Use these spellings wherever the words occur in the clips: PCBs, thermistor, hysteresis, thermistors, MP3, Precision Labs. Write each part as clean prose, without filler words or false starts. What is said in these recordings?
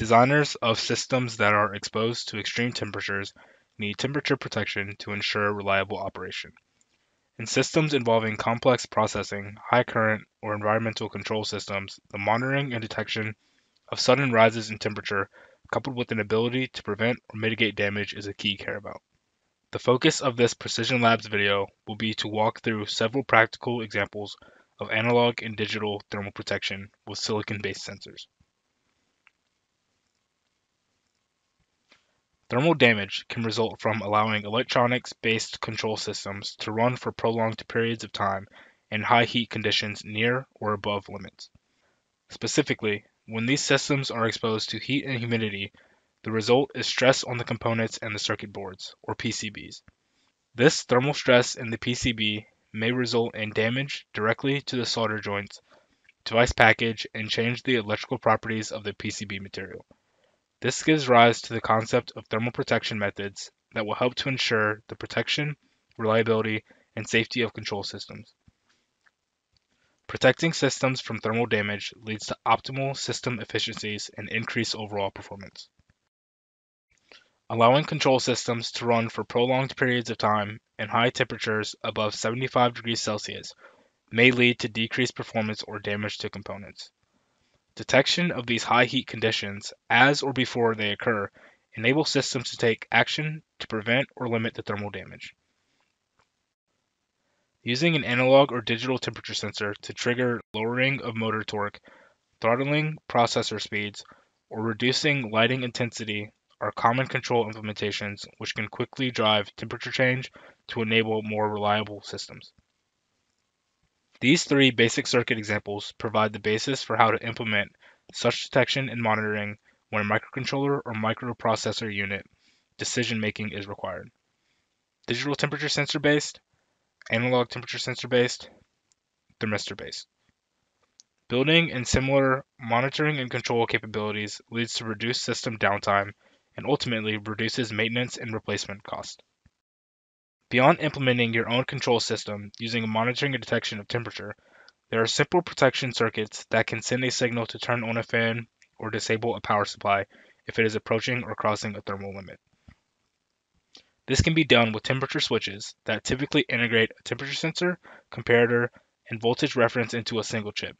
Designers of systems that are exposed to extreme temperatures need temperature protection to ensure reliable operation. In systems involving complex processing, high current, or environmental control systems, the monitoring and detection of sudden rises in temperature, coupled with an ability to prevent or mitigate damage, is a key care about. The focus of this Precision Labs video will be to walk through several practical examples of analog and digital thermal protection with silicon-based sensors. Thermal damage can result from allowing electronics-based control systems to run for prolonged periods of time in high heat conditions near or above limits. Specifically, when these systems are exposed to heat and humidity, the result is stress on the components and the circuit boards, or PCBs. This thermal stress in the PCB may result in damage directly to the solder joints, device package, and change the electrical properties of the PCB material. This gives rise to the concept of thermal protection methods that will help to ensure the protection, reliability, and safety of control systems. Protecting systems from thermal damage leads to optimal system efficiencies and increased overall performance. Allowing control systems to run for prolonged periods of time and high temperatures above 75 degrees Celsius may lead to decreased performance or damage to components. Detection of these high heat conditions as or before they occur enables systems to take action to prevent or limit the thermal damage. Using an analog or digital temperature sensor to trigger lowering of motor torque, throttling processor speeds, or reducing lighting intensity are common control implementations which can quickly drive temperature change to enable more reliable systems. These three basic circuit examples provide the basis for how to implement such detection and monitoring when a microcontroller or microprocessor unit decision-making is required. Digital temperature sensor-based, analog temperature sensor-based, thermistor-based. Building in similar monitoring and control capabilities leads to reduced system downtime and ultimately reduces maintenance and replacement cost. Beyond implementing your own control system using monitoring and detection of temperature, there are simple protection circuits that can send a signal to turn on a fan or disable a power supply if it is approaching or crossing a thermal limit. This can be done with temperature switches that typically integrate a temperature sensor, comparator, and voltage reference into a single chip.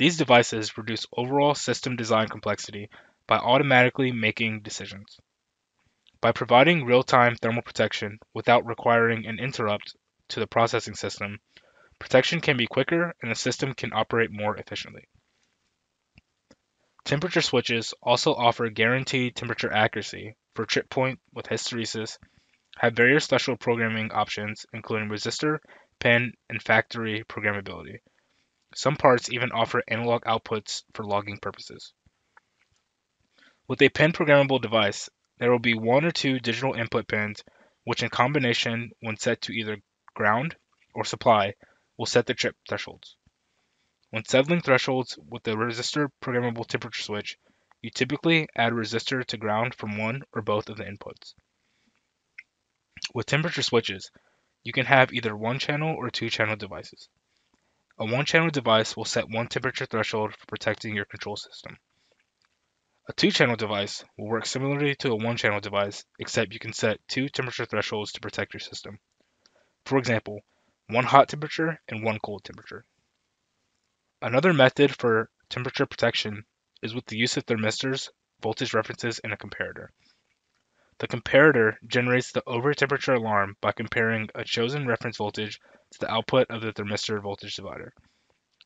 These devices reduce overall system design complexity by automatically making decisions. By providing real-time thermal protection without requiring an interrupt to the processing system, protection can be quicker and the system can operate more efficiently. Temperature switches also offer guaranteed temperature accuracy for trip point with hysteresis, have various special programming options including resistor, pin, and factory programmability. Some parts even offer analog outputs for logging purposes. With a pin programmable device, there will be one or two digital input pins, which in combination, when set to either ground or supply, will set the trip thresholds. When settling thresholds with the resistor programmable temperature switch, you typically add a resistor to ground from one or both of the inputs. With temperature switches, you can have either one-channel or two-channel devices. A one-channel device will set one temperature threshold for protecting your control system. A two-channel device will work similarly to a one-channel device, except you can set two temperature thresholds to protect your system. For example, one hot temperature and one cold temperature. Another method for temperature protection is with the use of thermistors, voltage references, and a comparator. The comparator generates the over-temperature alarm by comparing a chosen reference voltage to the output of the thermistor voltage divider.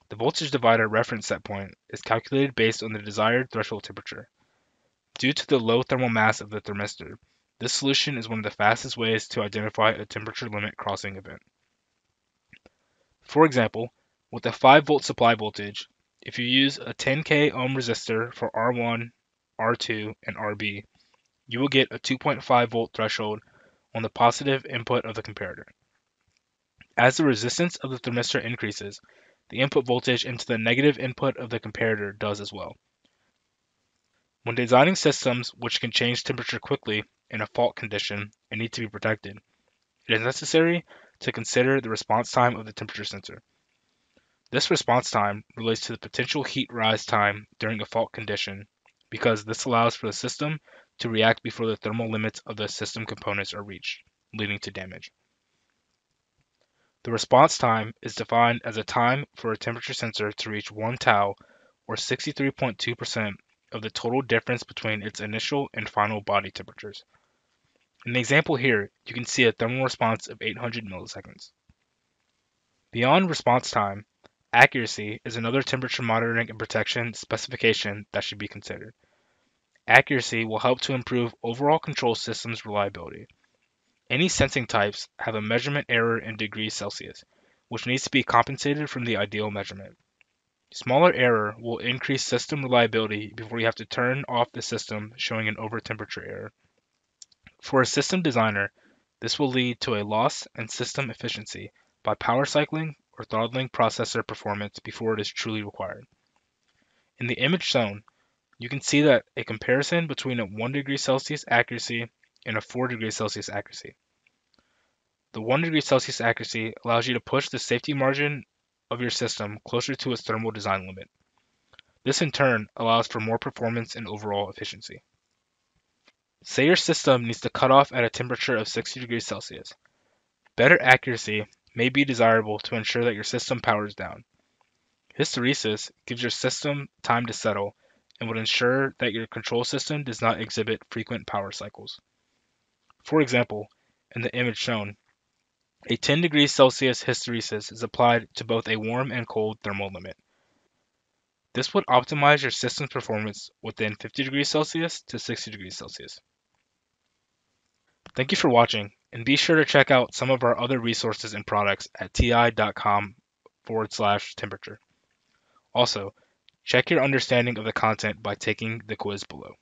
The voltage divider reference set point is calculated based on the desired threshold temperature. Due to the low thermal mass of the thermistor, this solution is one of the fastest ways to identify a temperature limit crossing event. For example, with a 5-volt supply voltage, if you use a 10k ohm resistor for R1, R2, and RB, you will get a 2.5 volt threshold on the positive input of the comparator. As the resistance of the thermistor increases, the input voltage into the negative input of the comparator does as well. When designing systems which can change temperature quickly in a fault condition and need to be protected, it is necessary to consider the response time of the temperature sensor. This response time relates to the potential heat rise time during a fault condition because this allows for the system to react before the thermal limits of the system components are reached, leading to damage. The response time is defined as a time for a temperature sensor to reach 1 tau, or 63.2% of the total difference between its initial and final body temperatures. In the example here, you can see a thermal response of 800 milliseconds. Beyond response time, accuracy is another temperature monitoring and protection specification that should be considered. Accuracy will help to improve overall control systems reliability. Any sensing types have a measurement error in degrees Celsius, which needs to be compensated from the ideal measurement. Smaller error will increase system reliability before you have to turn off the system showing an over-temperature error. For a system designer, this will lead to a loss in system efficiency by power cycling or throttling processor performance before it is truly required. In the image shown, you can see that a comparison between a 1 degree Celsius accuracy and a 4 degree Celsius accuracy. The 1 degree Celsius accuracy allows you to push the safety margin of your system closer to its thermal design limit. This in turn allows for more performance and overall efficiency. Say your system needs to cut off at a temperature of 60 degrees Celsius. Better accuracy may be desirable to ensure that your system powers down. Hysteresis gives your system time to settle and would ensure that your control system does not exhibit frequent power cycles. For example, in the image shown, a 10 degrees Celsius hysteresis is applied to both a warm and cold thermal limit. This would optimize your system's performance within 50 degrees Celsius to 60 degrees Celsius. Thank you for watching, and be sure to check out some of our other resources and products at ti.com/temperature. Also, check your understanding of the content by taking the quiz below.